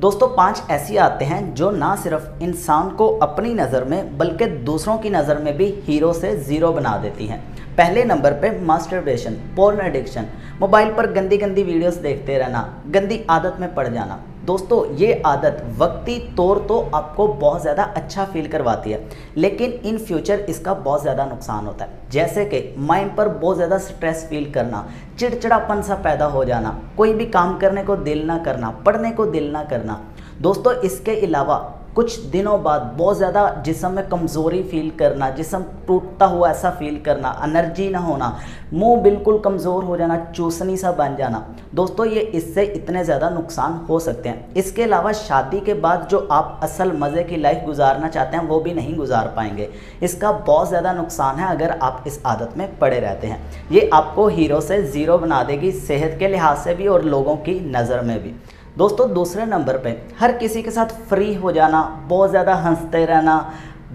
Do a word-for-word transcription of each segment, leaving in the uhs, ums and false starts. दोस्तों पांच ऐसे आते हैं जो ना सिर्फ इंसान को अपनी नज़र में बल्कि दूसरों की नज़र में भी हीरो से ज़ीरो बना देती हैं। पहले नंबर पे मास्टरबेशन, पोर्न एडिक्शन, मोबाइल पर गंदी गंदी वीडियोस देखते रहना, गंदी आदत में पड़ जाना। दोस्तों ये आदत वक्ती तौर तो आपको बहुत ज़्यादा अच्छा फील करवाती है, लेकिन इन फ्यूचर इसका बहुत ज़्यादा नुकसान होता है, जैसे कि माइंड पर बहुत ज़्यादा स्ट्रेस फील करना, चिड़चिड़ापन सा पैदा हो जाना, कोई भी काम करने को दिल ना करना, पढ़ने को दिल ना करना। दोस्तों इसके अलावा कुछ दिनों बाद बहुत ज़्यादा जिस्म में कमज़ोरी फील करना, जिस्म टूटता हुआ ऐसा फील करना, एनर्जी ना होना, मुंह बिल्कुल कमज़ोर हो जाना, चूसनी सा बन जाना। दोस्तों ये इससे इतने ज़्यादा नुकसान हो सकते हैं। इसके अलावा शादी के बाद जो आप असल मज़े की लाइफ गुजारना चाहते हैं वो भी नहीं गुजार पाएंगे। इसका बहुत ज़्यादा नुकसान है अगर आप इस आदत में पड़े रहते हैं। ये आपको हीरो से ज़ीरो बना देगी, सेहत के लिहाज से भी और लोगों की नज़र में भी। दोस्तों दूसरे नंबर पे हर किसी के साथ फ्री हो जाना, बहुत ज़्यादा हंसते रहना,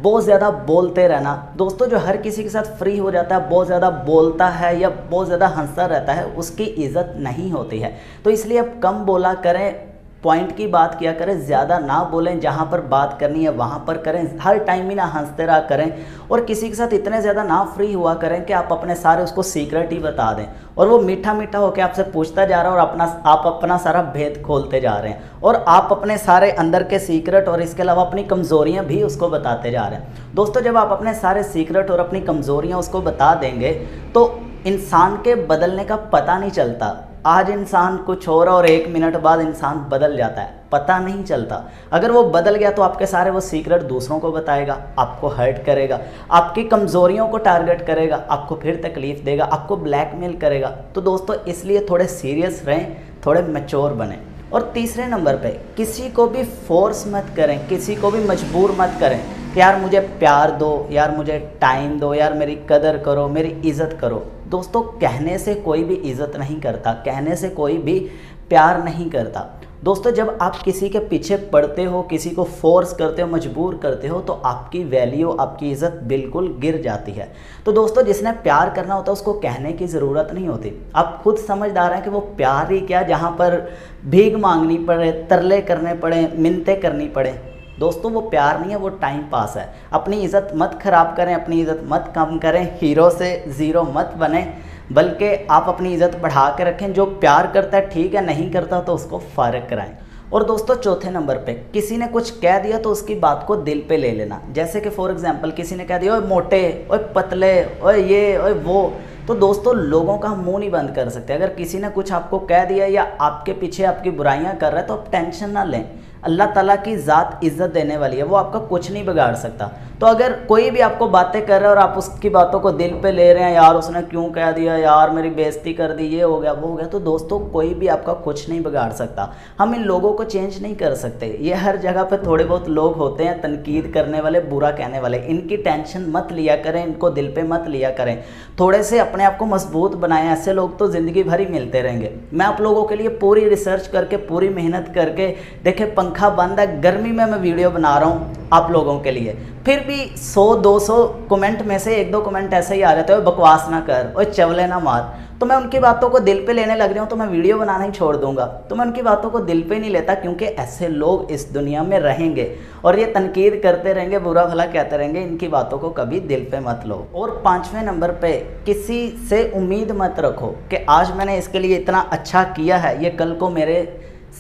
बहुत ज़्यादा बोलते रहना। दोस्तों जो हर किसी के साथ फ्री हो जाता है, बहुत ज़्यादा बोलता है या बहुत ज़्यादा हंसता रहता है, उसकी इज़्ज़त नहीं होती है। तो इसलिए आप कम बोला करें, पॉइंट की बात किया करें, ज़्यादा ना बोलें, जहाँ पर बात करनी है वहाँ पर करें, हर टाइम ही ना हंसते रहा करें, और किसी के साथ इतने ज़्यादा ना फ्री हुआ करें कि आप अपने सारे उसको सीक्रेट ही बता दें और वो मीठा मीठा होकर आपसे पूछता जा रहा है और अपना आप अपना सारा भेद खोलते जा रहे हैं और आप अपने सारे अंदर के सीक्रेट और इसके अलावा अपनी कमज़ोरियाँ भी उसको बताते जा रहे हैं। दोस्तों जब आप अपने सारे सीक्रेट और अपनी कमज़ोरियाँ उसको बता देंगे तो इंसान के बदलने का पता नहीं चलता। आज इंसान कुछ हो रहा और एक मिनट बाद इंसान बदल जाता है, पता नहीं चलता। अगर वो बदल गया तो आपके सारे वो सीक्रेट दूसरों को बताएगा, आपको हर्ट करेगा, आपकी कमज़ोरियों को टारगेट करेगा, आपको फिर तकलीफ़ देगा, आपको ब्लैकमेल करेगा। तो दोस्तों इसलिए थोड़े सीरियस रहें, थोड़े मैच्योर बनें। और तीसरे नंबर पे किसी को भी फोर्स मत करें, किसी को भी मजबूर मत करें कि यार मुझे प्यार दो, यार मुझे टाइम दो, यार मेरी कदर करो, मेरी इज़्ज़त करो। दोस्तों कहने से कोई भी इज़्ज़त नहीं करता, कहने से कोई भी प्यार नहीं करता। दोस्तों जब आप किसी के पीछे पड़ते हो, किसी को फोर्स करते हो, मजबूर करते हो, तो आपकी वैल्यू, आपकी इज़्ज़त बिल्कुल गिर जाती है। तो दोस्तों जिसने प्यार करना होता है उसको कहने की ज़रूरत नहीं होती। आप खुद समझदार हैं कि वो प्यार ही क्या, जहाँ पर भीख मांगनी पड़े, तरले करने पड़े, मिन्नतें करनी पड़े, दोस्तों वो प्यार नहीं है, वो टाइम पास है। अपनी इज़्ज़त मत ख़राब करें, अपनी इज़्ज़त मत कम करें, हीरो से ज़ीरो मत बने, बल्कि आप अपनी इज़्ज़त बढ़ा के रखें। जो प्यार करता है ठीक है, नहीं करता तो उसको फ़ारिग कराएं। और दोस्तों चौथे नंबर पे किसी ने कुछ कह दिया तो उसकी बात को दिल पे ले लेना, जैसे कि फॉर एग्जांपल किसी ने कह दिया ओए मोटे, ओए पतले, ओए ये, ओए वो। तो दोस्तों लोगों का मुंह नहीं बंद कर सकते। अगर किसी ने कुछ आपको कह दिया या आपके पीछे आपकी बुराइयां कर रहा है तो आप टेंशन ना लें। अल्लाह ताला की ज़ात इज़्ज़त देने वाली है, वो आपका कुछ नहीं बिगाड़ सकता। तो अगर कोई भी आपको बातें कर रहा है और आप उसकी बातों को दिल पे ले रहे हैं, यार उसने क्यों कह दिया, यार मेरी बेइज्जती कर दी, ये हो गया वो हो गया, तो दोस्तों कोई भी आपका कुछ नहीं बिगाड़ सकता। हम इन लोगों को चेंज नहीं कर सकते। ये हर जगह पर थोड़े बहुत लोग होते हैं तनकीद करने वाले, बुरा कहने वाले। इनकी टेंशन मत लिया करें, इनको दिल पर मत लिया करें, थोड़े से अपने आप को मजबूत बनाएं। ऐसे लोग तो ज़िंदगी भर ही मिलते रहेंगे। मैं आप लोगों के लिए पूरी रिसर्च करके, पूरी मेहनत करके, देखे पंखा बंद है, गर्मी में मैं वीडियो बना रहा हूँ आप लोगों के लिए, फिर भी सौ दो सौ कमेंट में से एक दो कमेंट ऐसे ही आ जाते हैं, बकवास ना कर और चवले ना मार। तो मैं उनकी बातों को दिल पे लेने लग रहा हूँ तो मैं वीडियो बनाना ही छोड़ दूंगा। तो मैं उनकी बातों को दिल पे नहीं लेता, क्योंकि ऐसे लोग इस दुनिया में रहेंगे और ये तनकीद करते रहेंगे, बुरा भला कहते रहेंगे। इनकी बातों को कभी दिल पे मत लो। और पाँचवें नंबर पे किसी से उम्मीद मत रखो कि आज मैंने इसके लिए इतना अच्छा किया है, ये कल को मेरे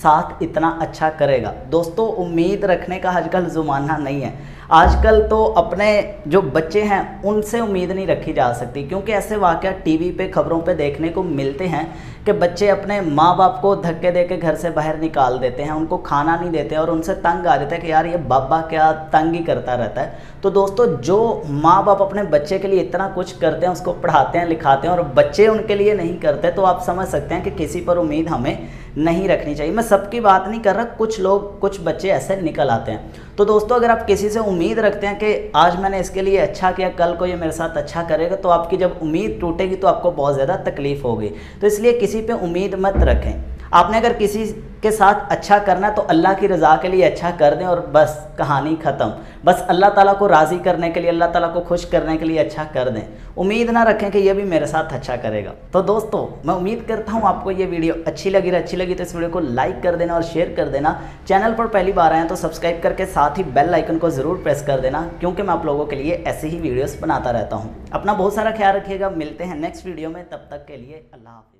साथ इतना अच्छा करेगा। दोस्तों उम्मीद रखने का आजकल ज़माना नहीं है। आजकल तो अपने जो बच्चे हैं उनसे उम्मीद नहीं रखी जा सकती, क्योंकि ऐसे वाक़या टीवी पे, खबरों पे देखने को मिलते हैं कि बच्चे अपने माँ बाप को धक्के देके घर से बाहर निकाल देते हैं, उनको खाना नहीं देते और उनसे तंग आ जाता है कि यार ये बाबा क्या तंग ही करता रहता है। तो दोस्तों जो माँ बाप अपने बच्चे के लिए इतना कुछ करते हैं, उसको पढ़ाते हैं, लिखाते हैं, और बच्चे उनके लिए नहीं करते, तो आप समझ सकते हैं कि किसी पर उम्मीद हमें नहीं रखनी चाहिए। मैं सबकी बात नहीं कर रहा, कुछ लोग, कुछ बच्चे ऐसे निकल आते हैं। तो दोस्तों अगर आप किसी से उम्मीद रखते हैं कि आज मैंने इसके लिए अच्छा किया, कल को ये मेरे साथ अच्छा करेगा, तो आपकी जब उम्मीद टूटेगी तो आपको बहुत ज़्यादा तकलीफ़ होगी। तो इसलिए किसी पे उम्मीद मत रखें। आपने अगर किसी के साथ अच्छा करना है तो अल्लाह की रज़ा के लिए अच्छा कर दें और बस कहानी ख़त्म। बस अल्लाह ताला को राज़ी करने के लिए, अल्लाह ताला को खुश करने के लिए अच्छा कर दें। उम्मीद ना रखें कि ये भी मेरे साथ अच्छा करेगा। तो दोस्तों मैं उम्मीद करता हूँ आपको ये वीडियो अच्छी लगी। अच्छी लगी तो इस वीडियो को लाइक कर देना और शेयर कर देना। चैनल पर पहली बार आए हैं तो सब्सक्राइब करके साथ ही बेल आइकन को ज़रूर प्रेस कर देना, क्योंकि मैं आप लोगों के लिए ऐसे ही वीडियोज़ बनाता रहता हूँ। अपना बहुत सारा ख्याल रखिएगा। मिलते हैं नेक्स्ट वीडियो में, तब तक के लिए अल्लाह हाफ़िज़।